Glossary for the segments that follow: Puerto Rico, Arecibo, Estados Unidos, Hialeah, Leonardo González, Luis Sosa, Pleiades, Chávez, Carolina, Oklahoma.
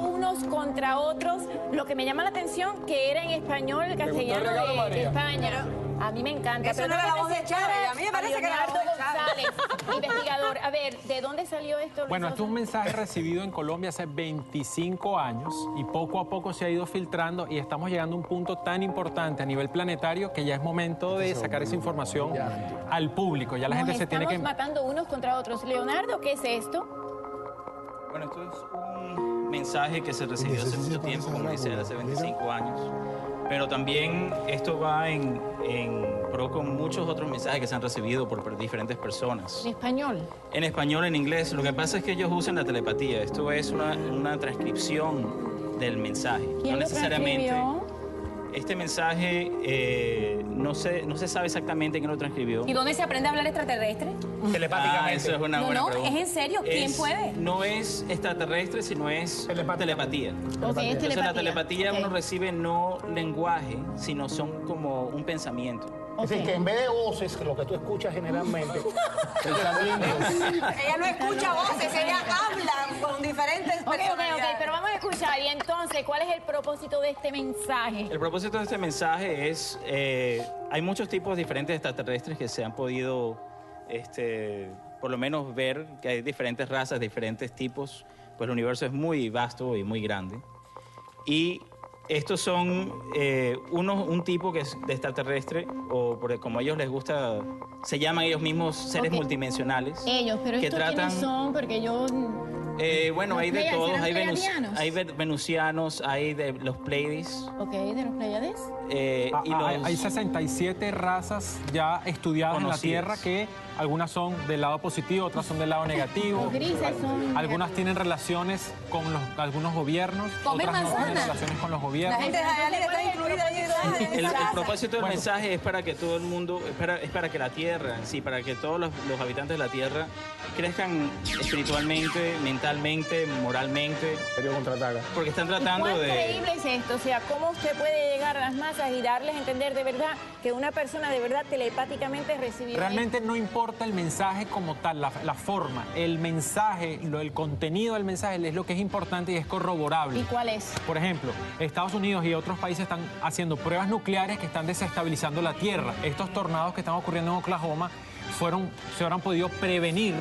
unos contra otros. Lo que me llama la atención que era en español, el castellano de España. A mí me encanta. Eso pero no era la voz de Chávez. A mí me parece que era la voz de González, investigador. A ver, ¿de dónde salió esto? Bueno, esto es un mensaje recibido en Colombia hace 25 años y poco a poco se ha ido filtrando y estamos llegando a un punto tan importante a nivel planetario que ya es momento de sacar esa información al público. Ya la gente se tiene que... Estamos matando unos contra otros. Leonardo, ¿qué es esto? Bueno, esto es un mensaje que se recibió hace mucho tiempo, como dice, hace 25 años. Pero también esto va en pro con muchos otros mensajes que se han recibido por diferentes personas. ¿En español? En español, en inglés. Lo que pasa es que ellos usan la telepatía. Esto es una transcripción del mensaje. ¿Quién no necesariamente transcribió? Este mensaje no se sabe exactamente quién lo transcribió. ¿Y dónde se aprende a hablar extraterrestre? Telepáticamente. Eso es una buena pregunta. No, es en serio. ¿Quién puede? No es extraterrestre, sino es telepatía. Okay, es telepatía. O sea, la telepatía uno recibe no lenguaje, sino son como un pensamiento. Es decir, que en vez de voces, que lo que tú escuchas generalmente... Ella no escucha voces, ella habla con diferentes personalidades. Ok, pero vamos a escuchar. Y entonces, ¿cuál es el propósito de este mensaje? El propósito de este mensaje es... hay muchos tipos diferentes de extraterrestres que se han podido, por lo menos ver que hay diferentes razas, diferentes tipos, pues el universo es muy vasto y muy grande. Y... estos son un tipo que es de extraterrestre, o porque como a ellos les gusta, se llaman ellos mismos seres multidimensionales. Ellos, pero ¿estos quiénes son? Porque yo... bueno, hay de todos. Hay venusianos, hay de los Pleiades. Ok, ¿de los Pleiades? Hay 67 razas ya estudiadas en la Tierra que algunas son del lado positivo, otras son del lado negativo. Los grises son... Algunas tienen relaciones con algunos gobiernos, otras no tienen relaciones con los gobiernos. La gente de allá está incluida ahí. El propósito del mensaje es para que todo el mundo, es para que la Tierra, para que todos los habitantes de la Tierra crezcan espiritualmente, mentalmente, moralmente. Porque están tratando de... ¿Cuán increíble es esto? O sea, ¿cómo usted puede llegar a las masas y darles a entender de verdad que una persona de verdad telepáticamente recibió... Realmente no importa el mensaje como tal, la forma, el mensaje, el contenido del mensaje es lo que es importante y es corroborable. ¿Y cuál es? Por ejemplo, Estados Unidos y otros países están haciendo pruebas nucleares que están desestabilizando la Tierra. Estos tornados que están ocurriendo en Oklahoma se habrán podido prevenir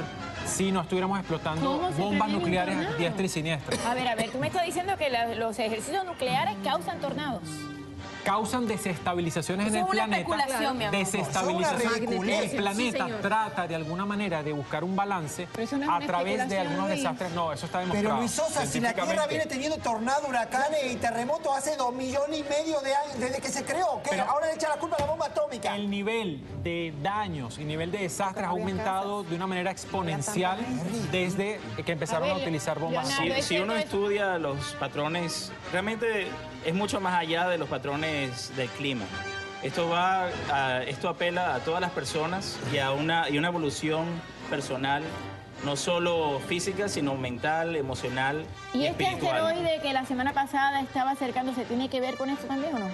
si no estuviéramos explotando bombas nucleares a diestra y siniestra. A ver, tú me estás diciendo que los ejercicios nucleares causan tornados. Causan desestabilizaciones en el planeta. Desestabilización. El planeta trata de alguna manera de buscar un balance a través de algunos desastres. No, eso está demostrado. Pero Luis Sosa, si la Tierra viene teniendo tornados, huracanes y terremotos hace 2,5 millones de años desde que se creó, que ahora le echa la culpa a la bomba atómica. El nivel de daños y nivel de desastres ha aumentado de una manera exponencial desde que empezaron a utilizar bombas atómicas. Si uno estudia los patrones, realmente es mucho más allá de los patrones del clima. Esto apela a todas las personas y a una evolución personal, no solo física, sino mental, emocional y espiritual. ¿Y este asteroide que la semana pasada estaba acercándose tiene que ver con esto también o no?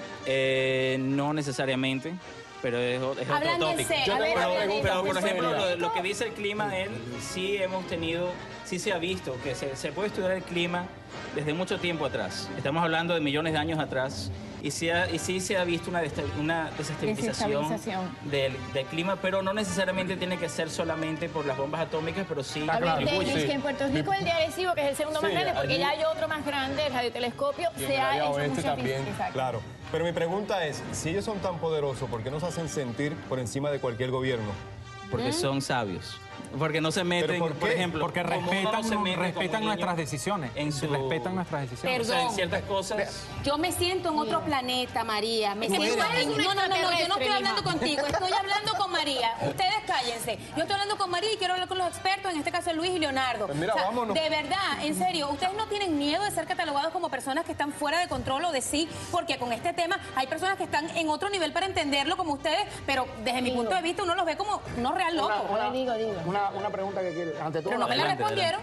No necesariamente, pero es otro tópico. Pero por ejemplo, lo que dice el clima de él, sí se ha visto que se puede estudiar el clima desde mucho tiempo atrás. Estamos hablando de millones de años atrás. Y sí se ha visto una desestabilización del clima, pero no necesariamente tiene que ser solamente por las bombas atómicas, pero sí... que en Puerto Rico el de Arecibo, que es el segundo más grande, porque ya hay otro más grande, el radiotelescopio, se ha hecho mucha física. Claro, pero mi pregunta es, si ellos son tan poderosos, ¿por qué nos hacen sentir por encima de cualquier gobierno? Porque son sabios. Porque no se meten, por ejemplo... Porque respetan nuestras decisiones. Respetan nuestras decisiones. Perdón. O sea, en ciertas cosas... Yo me siento en otro planeta, María. No, yo no estoy hablando contigo. Estoy hablando con María. Ustedes cállense. Yo estoy hablando con María y quiero hablar con los expertos, en este caso Luis y Leonardo. Pues mira, vámonos. De verdad, en serio, ¿ustedes no tienen miedo de ser catalogados como personas que están fuera de control o de sí? Porque con este tema hay personas que están en otro nivel para entenderlo como ustedes, pero desde mi punto de vista uno los ve como no real locos. Una pregunta que quiero... Ante todo, pero no me la respondieron.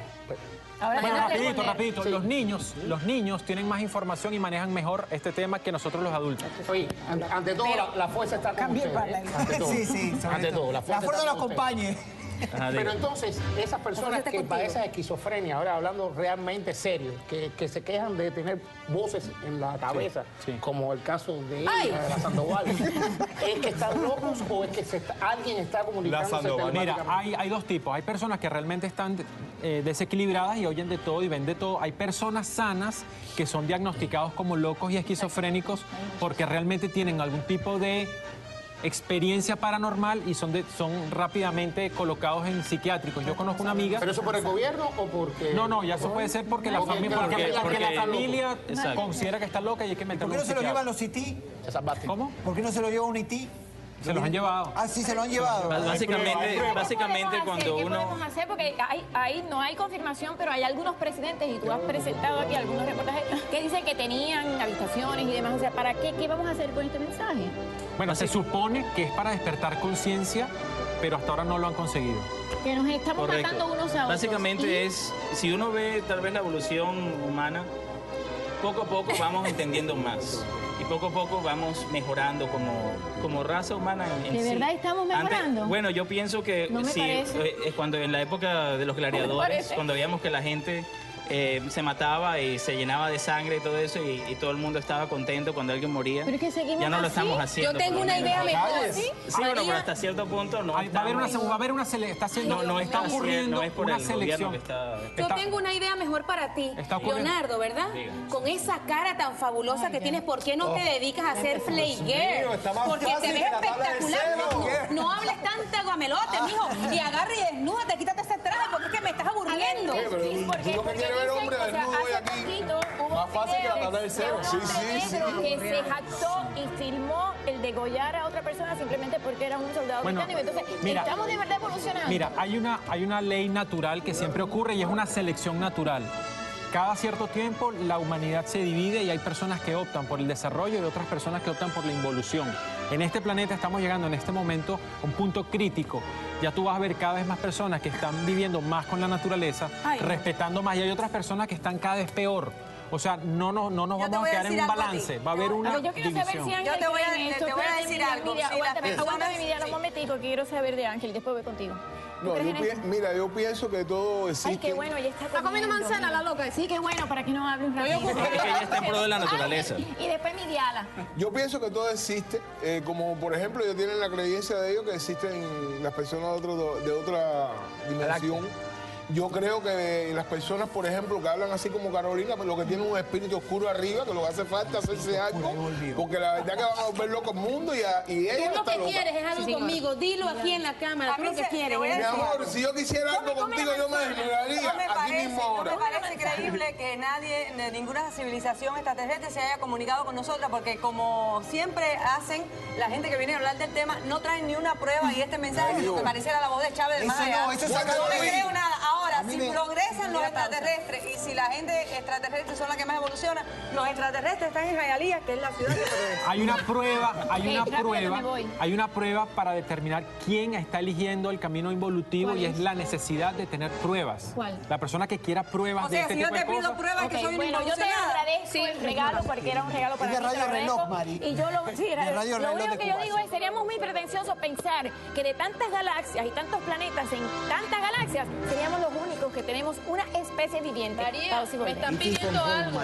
Ahora bueno, rapidito. Sí. Los niños tienen más información y manejan mejor este tema que nosotros los adultos. Oye, ante todo, la fuerza está con ustedes. Ante todo, la fuerza los acompañe. Pero entonces, esas personas que padecen esquizofrenia, ahora hablando realmente serio, que se quejan de tener voces en la cabeza, sí, sí, como el caso de ella, de la Sandoval, ¿es que están locos o es que alguien está comunicando? Mira, hay dos tipos. Hay personas que realmente están desequilibradas y oyen de todo y ven de todo. Hay personas sanas que son diagnosticados como locos y esquizofrénicos porque realmente tienen algún tipo de experiencia paranormal y son rápidamente colocados en psiquiátricos. Yo conozco una amiga... ¿Pero eso por el gobierno o porque...? No, no, ya eso puede ser porque la familia, porque la familia considera que está loca y hay que meterlo. ¿Por qué no se lo llevan los ITI? ¿Cómo? ¿Por qué no se lo lleva un ITI? Se los han llevado. Ah, sí, se los han llevado. Básicamente cuando uno... ¿Qué podemos hacer? Porque ahí no hay confirmación, pero hay algunos presidentes, y tú has presentado aquí algunos reportajes, que dicen que tenían habitaciones y demás. O sea, ¿para qué? ¿Qué vamos a hacer con este mensaje? Bueno, se supone que es para despertar conciencia, pero hasta ahora no lo han conseguido. Que nos estamos matando unos a otros. Básicamente es, si uno ve tal vez la evolución humana, poco a poco vamos entendiendo más. Y poco a poco vamos mejorando como raza humana en sí. ¿De verdad estamos mejorando? Antes, bueno, yo pienso que no sí, cuando en la época de los gladiadores, no cuando veíamos que la gente se mataba y se llenaba de sangre y todo eso, y todo el mundo estaba contento cuando alguien moría. ¿Pero que seguimos ya no así? Lo estamos haciendo. Yo tengo una idea mejor. Sí, bueno, pero hasta cierto punto no está... Va a haber una selección. No está ocurriendo una selección. Yo tengo una idea mejor para ti, Leonardo, ¿verdad? Dígame. Con esa cara tan fabulosa que tienes, ¿por qué no te dedicas a ser playgirl? Porque te ves espectacular. No hables tanta guamelote, mijo. Y agarra y desnúdate, quítate ese traje, porque es que me estás aburriendo. Hombre, o sea, hace aquí, poquito hubo más fácil que la de cero. Sí, sí, negro, sí, que se jactó y filmó el degollar a otra persona simplemente porque era un soldado británico. Entonces, mira, estamos de verdad evolucionando. Mira, hay una ley natural que siempre ocurre y es una selección natural. Cada cierto tiempo la humanidad se divide y hay personas que optan por el desarrollo y otras personas que optan por la involución. En este planeta estamos llegando en este momento a un punto crítico. Ya tú vas a ver cada vez más personas que están viviendo más con la naturaleza, respetando más, y hay otras personas que están cada vez peor. O sea, no nos vamos a quedar en un balance. Va a haber una división. Yo te voy a decir algo. Aguántame, mi vida, un momentico, que quiero saber de Ángel, después voy contigo. No, mira, yo pienso que todo existe. Ay, qué bueno, ya está comiendo manzana, la loca. Sí, qué bueno, para que no hablen. Yo creo que ella está en pro de la naturaleza. Y después mi diala. Yo pienso que todo existe, como por ejemplo, ellos tienen la creencia de ellos que existen las personas de otra dimensión. Yo creo que las personas, por ejemplo, que hablan así como Carolina, pero que tienen un espíritu oscuro arriba, que lo que hace falta es hacerse algo, porque la verdad que van a volver loco el mundo y ella está loca. Tú lo que quieres es algo conmigo, dilo aquí en la cámara, tú lo que quieres. Mi amor, si yo quisiera algo contigo, yo me desnudaría aquí mismo ahora. No me parece creíble que nadie, de ninguna civilización extraterrestre se haya comunicado con nosotras, porque como siempre hacen, la gente que viene a hablar del tema no traen ni una prueba, y este mensaje es lo que pareciera la voz de Chávez del más allá. No le creo nada. Ahora, si progresan los extraterrestres y si la gente extraterrestre son la que más evoluciona, los extraterrestres están en Hialeah, que es la ciudad que progresa. Hay una prueba para determinar quién está eligiendo el camino involutivo, y es la necesidad de tener pruebas. ¿Cuál? La persona que quiera pruebas de este tipo de cosas. O sea, si yo te pido pruebas, que soy un involucionado. Bueno, yo te agradezco el regalo, porque era un regalo para mí. Es de Radio Reloj, Mari. Y yo lo único que yo digo es, seríamos muy pretenciosos pensar que de tantas galaxias y tantos planetas en tantas galaxias, seríamos los únicos que tenemos una especie viviente. María, me están pidiendo algo.